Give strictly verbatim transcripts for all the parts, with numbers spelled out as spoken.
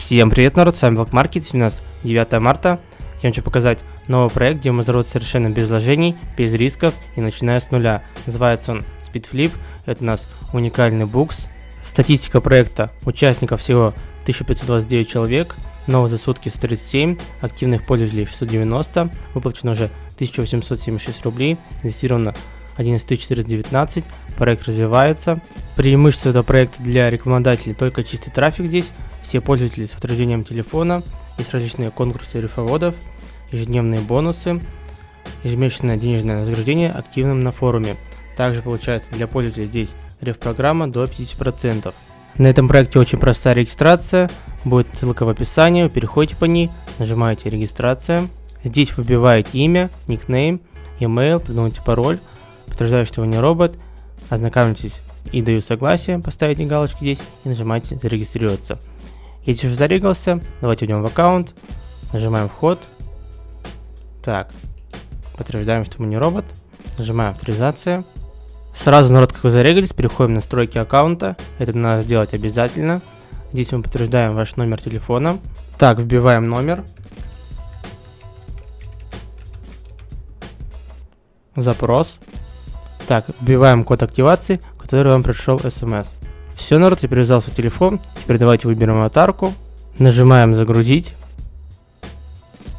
Всем привет, народ, с вами Black Market, сегодня у нас девятое марта. Я хочу показать новый проект, где мы заработаем совершенно без вложений, без рисков и начиная с нуля. Называется он Speed Flip, это у нас уникальный букс. Статистика проекта: участников всего тысяча пятьсот двадцать девять человек, новых за сутки сто тридцать семь, активных пользователей шестьсот девяносто, выплачено уже тысяча восемьсот семьдесят шесть рублей, инвестировано одиннадцать тысяч четыреста девятнадцать, проект развивается. Преимущество этого проекта для рекламодателей: только чистый трафик здесь, все пользователи с отражением телефона, есть различные конкурсы рифоводов, ежедневные бонусы, ежемесячное денежное награждение активным на форуме. Также получается для пользователей здесь реф-программа до пятидесяти процентов. На этом проекте очень простая регистрация, будет ссылка в описании, вы переходите по ней, нажимаете регистрация, здесь выбиваете имя, никнейм, email, придумайте пароль, подтверждаю, что вы не робот, ознакомьтесь и даю согласие, поставите галочки здесь и нажимаете зарегистрироваться. Если уже зарегался, давайте идем в аккаунт, нажимаем вход, так, подтверждаем, что мы не робот, нажимаем авторизация. Сразу, народ, как вы зарегались, переходим в настройки аккаунта, это надо сделать обязательно. Здесь мы подтверждаем ваш номер телефона, так, вбиваем номер, запрос. Так, вбиваем код активации, который вам пришел смс. Все, народ, теперь взял свой телефон. Теперь давайте выберем аватарку. Нажимаем загрузить.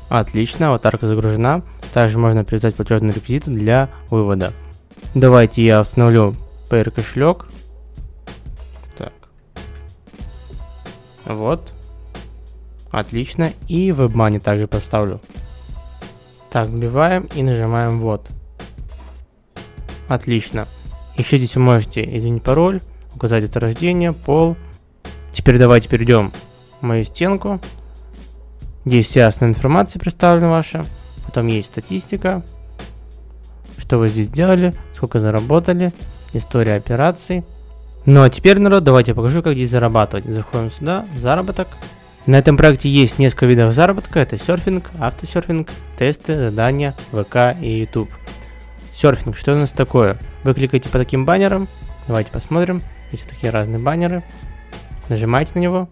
Отлично, аватарка загружена. Также можно привязать платежные реквизиты для вывода. Давайте я установлю Payeer кошелек. Так. Вот. Отлично. И WebMoney также поставлю. Так, вбиваем и нажимаем вот. Отлично. Еще здесь вы можете изменить пароль, указать дату рождения, пол. Теперь давайте перейдем в мою стенку. Здесь вся основная информация представлена ваша. Потом есть статистика. Что вы здесь делали, сколько заработали, история операций. Ну а теперь, народ, давайте я покажу, как здесь зарабатывать. Заходим сюда, заработок. На этом проекте есть несколько видов заработка. Это серфинг, автосерфинг, тесты, задания, ВК и YouTube. Серфинг, что у нас такое? Вы кликаете по таким баннерам, давайте посмотрим, есть такие разные баннеры, нажимаете на него,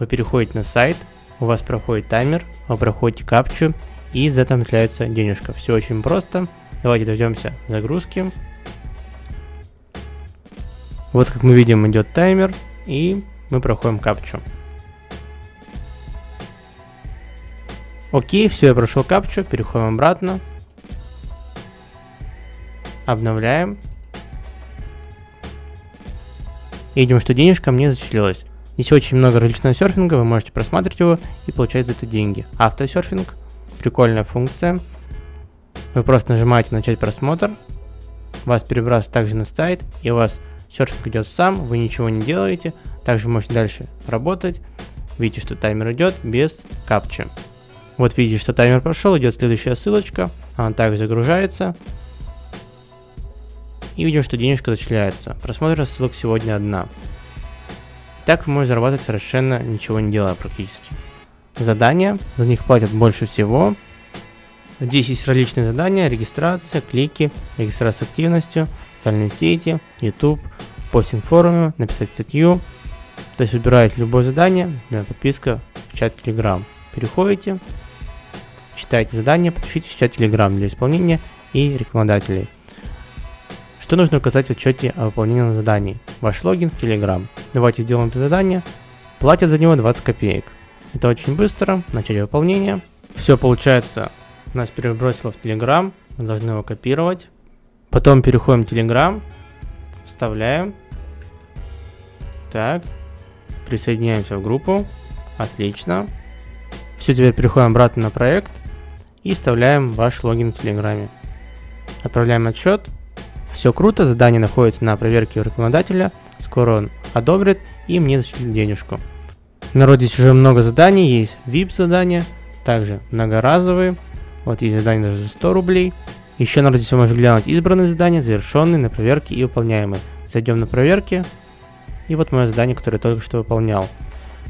вы переходите на сайт, у вас проходит таймер, вы проходите капчу и затомляется денежка. Все очень просто, давайте дождемся загрузки. Вот как мы видим, идет таймер и мы проходим капчу. Окей, все, я прошел капчу, переходим обратно. Обновляем. И видим, что денежка мне зачислилась. Здесь очень много различного серфинга, вы можете просматривать его и получать за это деньги. Автосерфинг. Прикольная функция. Вы просто нажимаете начать просмотр. Вас перебрасывают также на сайт. И у вас серфинг идет сам, вы ничего не делаете. Также можете дальше работать. Видите, что таймер идет без капчи. Вот видите, что таймер прошел, идет следующая ссылочка. Она также загружается. И видим, что денежка зачисляется. Просмотр ссылок сегодня одна. Так вы можете зарабатывать совершенно ничего не делая практически. Задания, за них платят больше всего. Здесь есть различные задания: регистрация, клики, регистрация с активностью, социальные сети, YouTube, постинг в форуме, написать статью. То есть выбираете любое задание, например, подписка в чат Telegram. Переходите, читайте задание, подпишитесь в чат Telegram для исполнения и рекламодателей. Что нужно указать в отчете о выполнении заданий? Ваш логин в Telegram. Давайте сделаем это задание. Платят за него двадцать копеек. Это очень быстро. Начать выполнение. Все получается. Нас перебросило в Telegram. Мы должны его копировать. Потом переходим в Telegram. Вставляем. Так. Присоединяемся в группу. Отлично. Все, теперь переходим обратно на проект. И вставляем ваш логин в Telegram. Отправляем отчет. Все круто, задание находится на проверке у рекламодателя, скоро он одобрит и мне зачислит денежку. Народ, здесь уже много заданий, есть ви ай пи задания, также многоразовые, вот есть задания даже за сто рублей. Еще, народ, здесь вы можете глянуть избранные задания, завершенные, на проверке и выполняемые. Зайдем на проверки, и вот мое задание, которое я только что выполнял.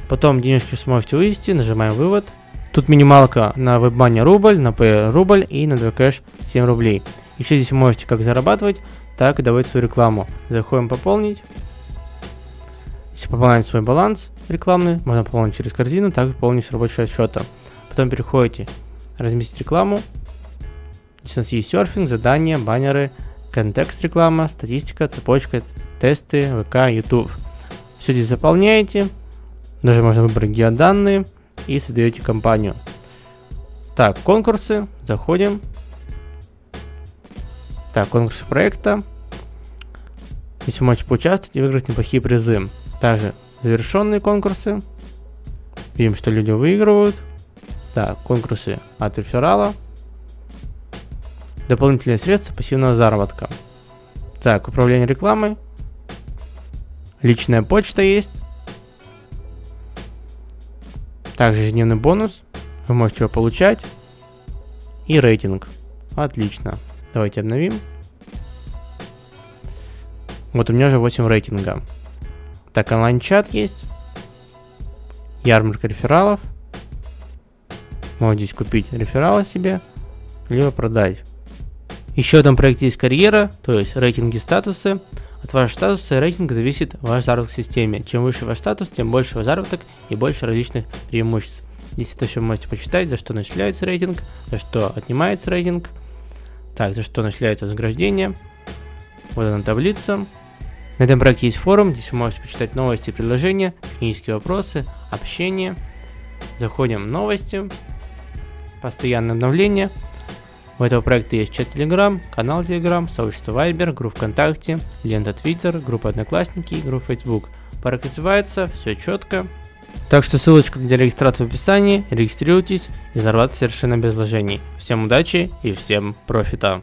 Потом денежки сможете вывести, нажимаем вывод. Тут минималка на WebMoney рубль, на Payeer рубль и на двукэш семь рублей. И все здесь вы можете как зарабатывать, так и давать свою рекламу. Заходим пополнить. Здесь пополняем свой баланс. рекламные, можно пополнить через корзину, также пополнить с рабочего счета. Потом переходите, разместить рекламу. Здесь у нас есть серфинг, задания, баннеры, контекст реклама, статистика, цепочка, тесты, ВК, YouTube. Все здесь заполняете, даже можно выбрать геоданные и создаете компанию. Так, конкурсы, заходим. Так, конкурсы проекта. Здесь вы можете поучаствовать и выиграть неплохие призы. Также завершенные конкурсы. Видим, что люди выигрывают. Так, конкурсы от реферала. Дополнительные средства пассивного заработка. Так, управление рекламой. Личная почта есть. Также ежедневный бонус. Вы можете его получать. И рейтинг. Отлично. Давайте обновим. Вот у меня уже восемь рейтинга. Так, онлайн-чат есть. Ярмарка рефералов. Можно здесь купить рефералы себе, либо продать. Еще в этом проекте есть карьера, то есть рейтинги, статусы. От вашего статуса и рейтинга зависит ваш заработок в системе. Чем выше ваш статус, тем больше ваш заработок и больше различных преимуществ. Здесь это все вы можете почитать, за что начисляется рейтинг, за что отнимается рейтинг. Так, за что начисляется вознаграждение. Вот она таблица. На этом проекте есть форум, здесь вы можете почитать новости и предложения, технические вопросы, общение. Заходим в новости, постоянное обновление. У этого проекта есть чат Telegram, канал Telegram, сообщество Viber, группа ВКонтакте, лента Twitter, группа Одноклассники, группа Facebook. Проект развивается, все четко. Так что ссылочка для регистрации в описании, регистрируйтесь и зарабатывайте совершенно без вложений. Всем удачи и всем профита!